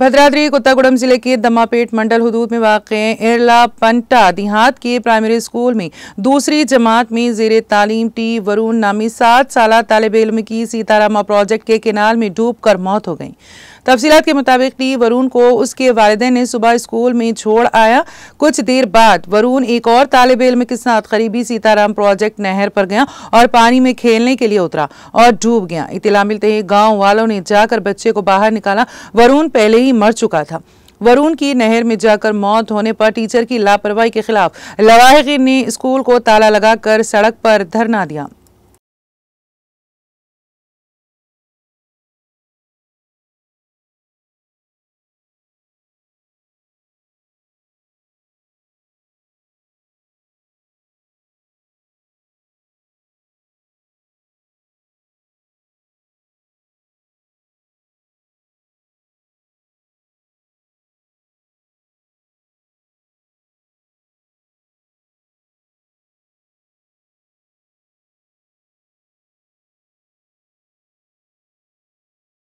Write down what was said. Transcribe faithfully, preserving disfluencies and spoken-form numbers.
भद्राद्री कोत्तागुडम जिले के दम्मापेट मंडल हुदूद में वाके इरला पंटा देहात के प्राइमरी स्कूल में दूसरी जमात में जेरे तालीम टी वरुण नामी सात साल तालिब इल्म की सीतारामा प्रोजेक्ट के किनाल में डूबकर मौत हो गई। तफसीलात के मुताबिक टी वरुण को उसके वालिदैन ने सुबह स्कूल में छोड़ आया। कुछ देर बाद वरुण एक और तालिब इल्म के साथ करीबी सीताराम प्रोजेक्ट नहर पर गया और पानी में खेलने के लिए उतरा और डूब गया। इतला मिलते ही गाँव वालों ने जाकर बच्चे को बाहर निकाला। वरुण पहले ही मर चुका था। वरुण की नहर में जाकर मौत होने पर टीचर की लापरवाही के खिलाफ लवाहिकीन ने स्कूल को ताला लगाकर सड़क पर धरना दिया।